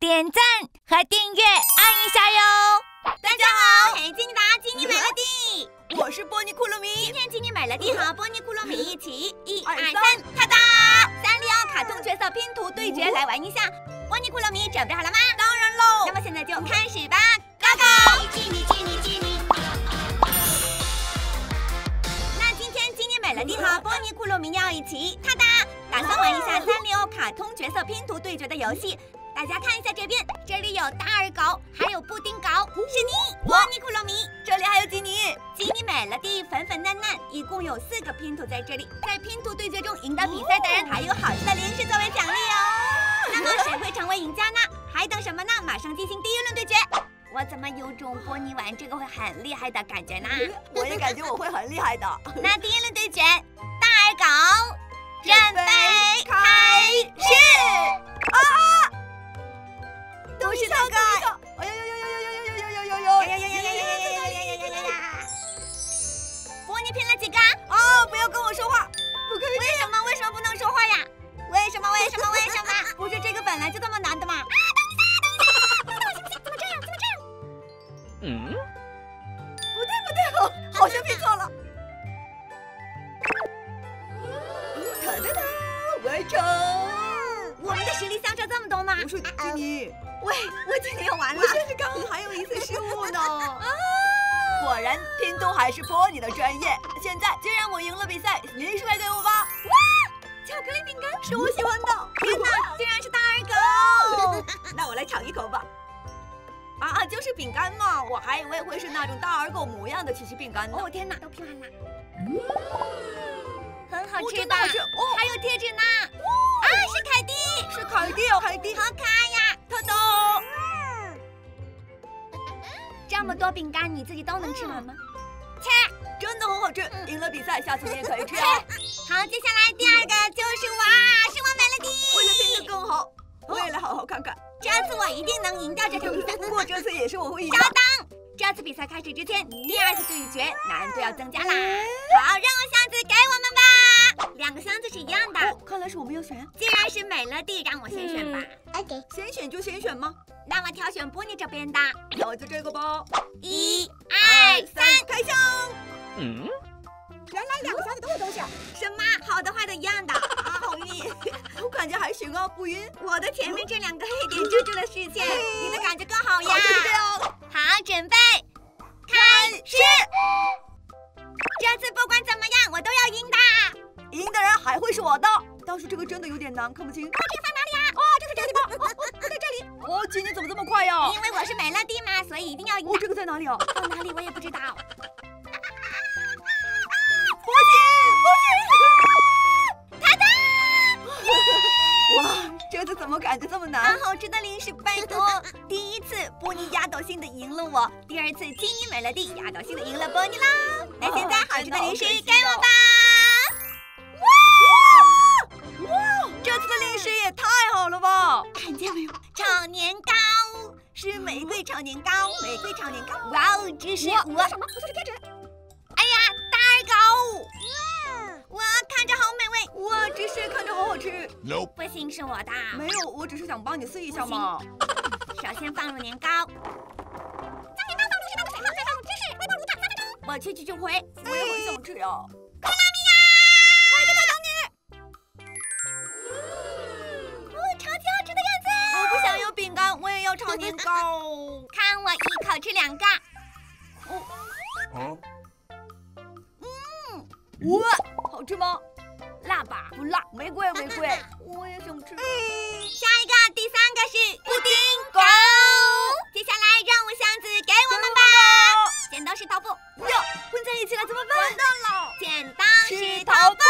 点赞和订阅按一下哟！大家好，我是金妮达，金妮美乐蒂，我是波尼库洛米。今天金妮美乐蒂和波尼库洛米一起，1、2、3，咔哒！302卡通角色拼图对决来玩一下。波尼库洛米准备好了吗？当然喽！那么现在就开始吧，嘎嘎！那今天金妮美乐蒂和波尼库洛米要一起，咔哒，打算玩一下302卡通角色拼图对决的游戏。 大家看一下这边，这里有大耳狗，还有布丁狗，是你，波尼库洛米。这里还有吉尼，吉尼美乐蒂，粉粉嫩嫩，一共有4个拼图在这里。在拼图对决中赢得比赛的人还有好吃的零食作为奖励哦。那么谁会成为赢家呢？还等什么呢？马上进行第1轮对决。我怎么有种波尼玩这个会很厉害的感觉呢？我也感觉我会很厉害的。那第1轮对决，大耳狗，准备开始。 不是那个！哎呦呦呦！波尼拼了几个？哦，不要跟我说话！不可以！为什么？为什么不能说话呀？为什么？为什么？为什么？不是这个本来就这么难的吗？啊！等一下！怎么这样？怎么这样？嗯？不对，好像拼错了。哒哒哒！完成！我们的实力相差这么多吗？不是，吉妮。 喂，我今天又完了！我甚至刚刚还有一次失误呢。啊！果然拼图还是波尼的专业。现在既然我赢了比赛，您是来对我吧？哇！巧克力饼干是我喜欢的。天哪，竟然是大耳狗！那我来尝一口吧。啊，就是饼干嘛，我还以为会是那种大耳狗模样的曲奇饼干呢。哦天哪，都拼完了，很好吃吧？好吃哦！还有贴纸呢。啊，是凯蒂，是凯蒂哦，凯蒂，好可爱呀！ 这么多饼干，你自己都能吃完吗？切，真的很好吃，赢了比赛，下次你也可以吃啊。好，接下来第2个就是我，是我美乐蒂。为了变得更好，为了好好看看，这次我一定能赢掉这场比赛。不过这次也是我会赢。稍等，这次比赛开始之前，第2次对决难度要增加啦。好，让我箱子给我们吧。2个箱子是一样的，看来是我没有选。既然是美乐蒂，让我先选吧。OK， 先选就先选吗？ 让我挑选波尼这边的，那我就这个吧。1、2、3，开箱。嗯，原来2个箱子都有东西。什么？好的坏的一样的。啊，好晕。我感觉还行啊，不晕。我的前面这2个黑点遮住了视线，你的感觉更好呀。好，准备，开始。这次不管怎么样，我都要赢的。赢的人还会是我的。但是这个真的有点难，看不清。哦，这个放哪里啊？哦，这个这里吧。哦，在这里。 哦，姐你怎么这么快呀？因为我是美乐蒂嘛，所以一定要赢。哦，这个在哪里啊？放哪里我也不知道。波尼，他的！哇，这次怎么感觉这么难？好吃的零食，拜托！第1次波尼压倒性的赢了我，第2次金妮美乐蒂压倒性的赢了波尼啦。那现在好吃的零食给我吧！哇哇哇！这次的零食也太好了吧！看见没有？ 炒年糕是玫瑰炒年糕，玫瑰炒年糕，哇哦，这是我。什么？不是贴纸。哎呀，大耳狗，哇，看着好美味。哇，这是看着好好吃。不行，是我的。没有，我只是想帮你试一下嘛。首先放入年糕，将年糕放入适当的水后，再放入芝士，味道如常。3分钟。我去去去回，我也很想吃啊。库洛米呀，我正在等你。哦，超级好吃的样子。 我想要饼干，我也要炒年糕。看我一口吃2个。哦。哇，好吃吗？辣吧？不辣。玫瑰，我也想吃。下一个，第3个是布丁狗。接下来让我箱子给我们吧。剪刀石头布。哟，混在一起了，怎么办？完蛋了！剪刀石头布。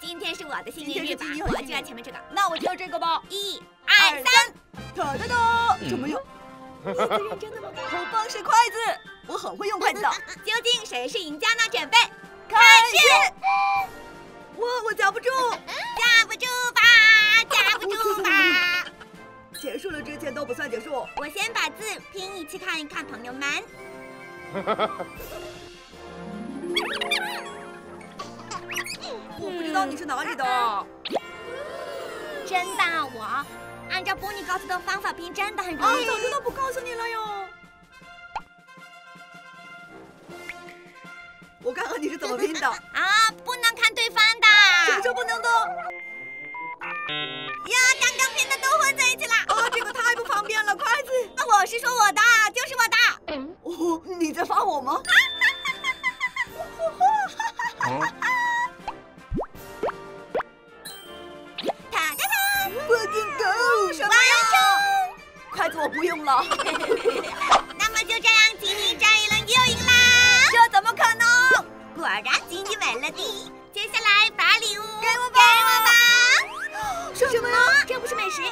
今天是我的幸运日吧，我就要前面这个。那我就要这个吧。1、2、3，哒哒哒！怎么用？你是认真的吗？好棒，是筷子，我很会用筷子的。究竟谁是赢家呢？准备开始！哇，我夹不住，夹不住吧，夹不住吧！结束了之前都不算结束。我先把字拼一起看一看，朋友们。 我不知道你是哪里的，真的我按照波尼告诉的方法拼真的很容易。我早知道不告诉你了哟。我看看你是怎么拼的。啊，不能看对方的。什么叫不能的？呀，刚刚拼的都混在一起了。啊，这个太不方便了，筷子。那我是说我的，就是我的。哦，你在罚我吗？ 打！什么呀？筷子我不用了。那么就这样，吉尼这一轮又赢啦！这怎么可能？果然吉尼稳了第一。接下来把礼物给我吧！什么？这不是美食，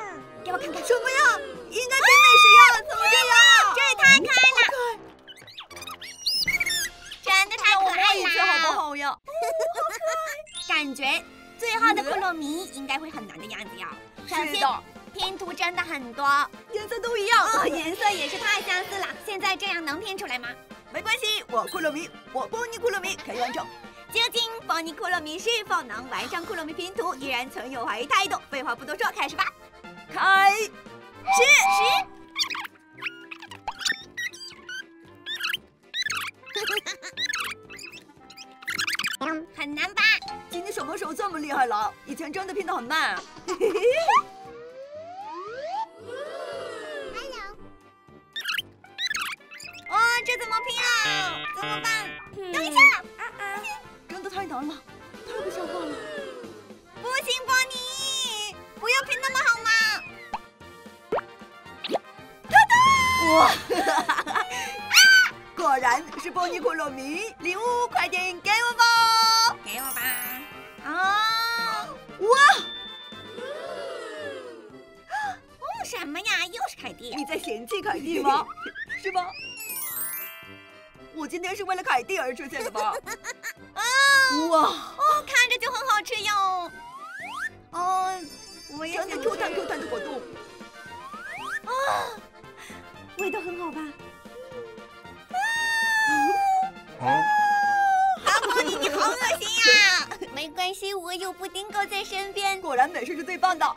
给我看看。什么呀？应该是美食呀！怎么这样？这也太可爱了！ 真的太可爱了，好不好呀？感觉最后的克洛米应该会很难的样子呀。首先，拼图真的很多，颜色都一样，颜色也是太相似了。现在这样能拼出来吗？没关系，我克洛米，我波尼克洛米可以完成。究竟波尼克洛米是否能完成克洛米拼图，依然存有怀疑态度。废话不多说，开始吧！开始！很难吧？吉尼什么时候这么厉害了？以前真的拼得很慢。Hello。哦，这怎么拼啊？怎么办？等一下，真的太难了，太不像话了。不行，波尼，不要拼那么好吗？哒哒。哇！ 果然是波尼克洛米，礼物快点给我吧！给我吧！啊！哇！哦什么呀？又是凯蒂！你在嫌弃凯蒂吗？是吗？我今天是为了凯蒂而出现的吧？啊！哇！哦，看着就很好吃哟。哦，我也想吃。Q弹 Q 弹的果冻。啊！味道很好吧？ 阿波尼，你好恶心呀！没关系，我有布丁狗在身边。果然美食是最棒的。